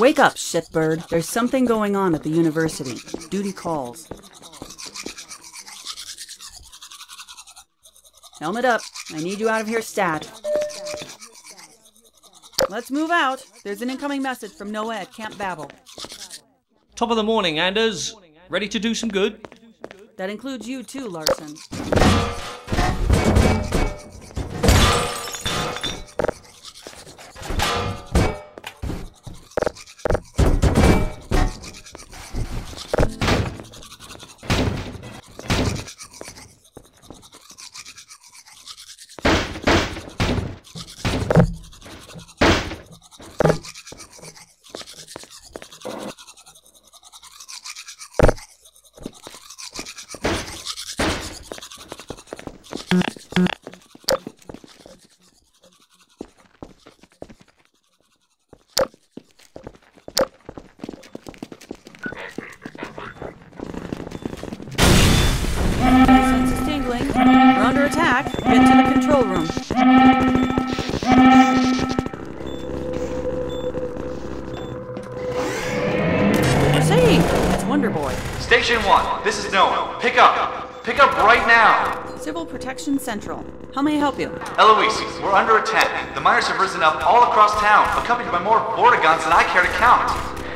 Wake up, shitbird. There's something going on at the university. Duty calls. Helmet up. I need you out of here, stat. Let's move out. There's an incoming message from Noah at Camp Babel. Top of the morning, Anders. Ready to do some good? That includes you too, Larson. This is Noah. Pick up. Pick up right now. Civil Protection Central. How may I help you? Eloise, we're under attack. The miners have risen up all across town, accompanied by more border guns than I care to count.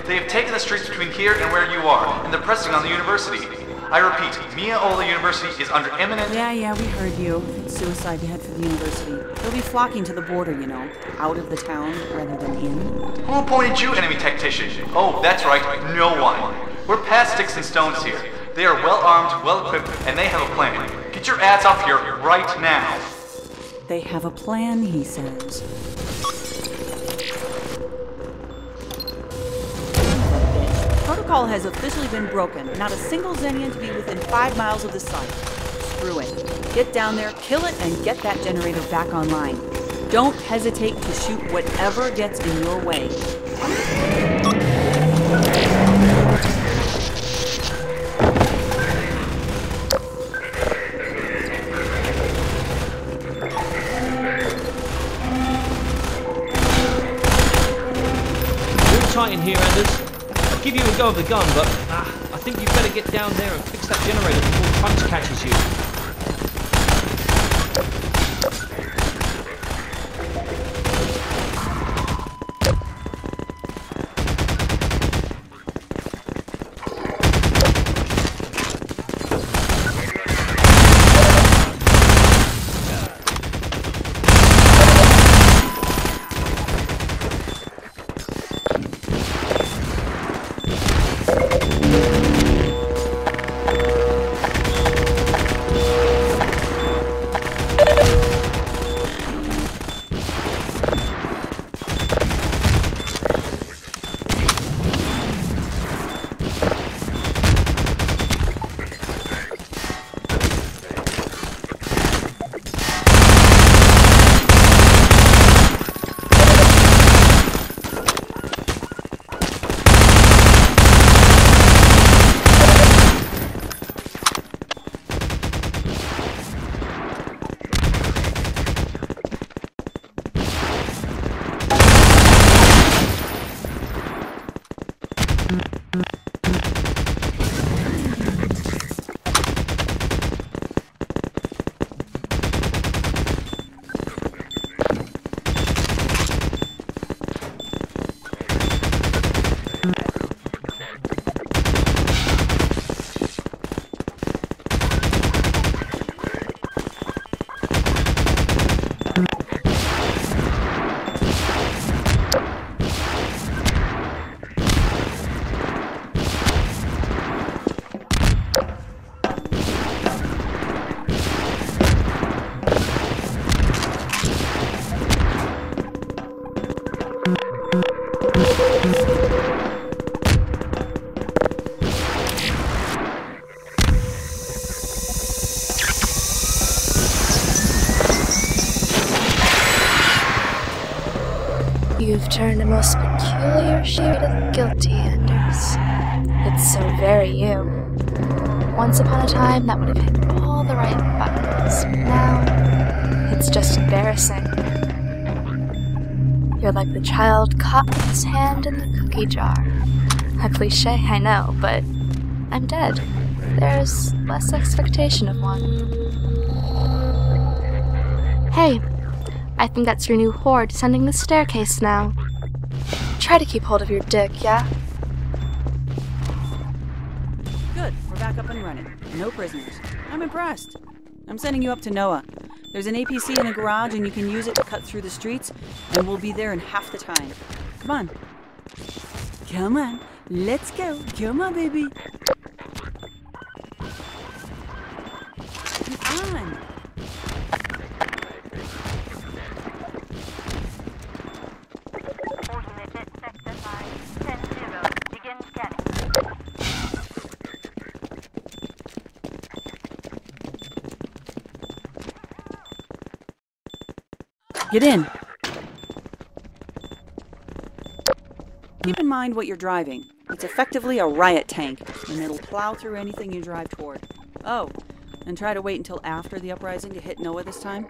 They have taken the streets between here and where you are, and they're pressing on the university. I repeat, Mia Ola University is under imminent... Yeah, we heard you. It's suicide to head for the university. They'll be flocking to the border, you know. Out of the town rather than in. Who appointed you enemy tactician? Oh, that's right. No one. We're past sticks and stones here. They are well-armed, well-equipped, and they have a plan. Get your ass off here right now. They have a plan, he says. Protocol has officially been broken. Not a single Xenian to be within 5 miles of the site. Screw it. Get down there, kill it, and get that generator back online. Don't hesitate to shoot whatever gets in your way. In here, Anders. I'll give you a go of the gun, but I think you'd better get down there and fix that generator before Punch catches you. You've turned a most peculiar shade of guilty, Anders. It's so very you. Once upon a time, that would have hit all the right buttons. Now, it's just embarrassing. You're like the child caught with his hand in the cookie jar. A cliche, I know, but I'm dead. There's less expectation of one. Hey, I think that's your new whore descending the staircase now. Try to keep hold of your dick, yeah? Good, we're back up and running. No prisoners. I'm impressed. I'm sending you up to Noah. There's an APC in the garage and you can use it to cut through the streets, and we'll be there in half the time. Come on. Come on. Let's go. Come on, baby. Come on. Get in. Keep in mind what you're driving. It's effectively a riot tank, and it'll plow through anything you drive toward. Oh, and try to wait until after the uprising to hit Noah this time?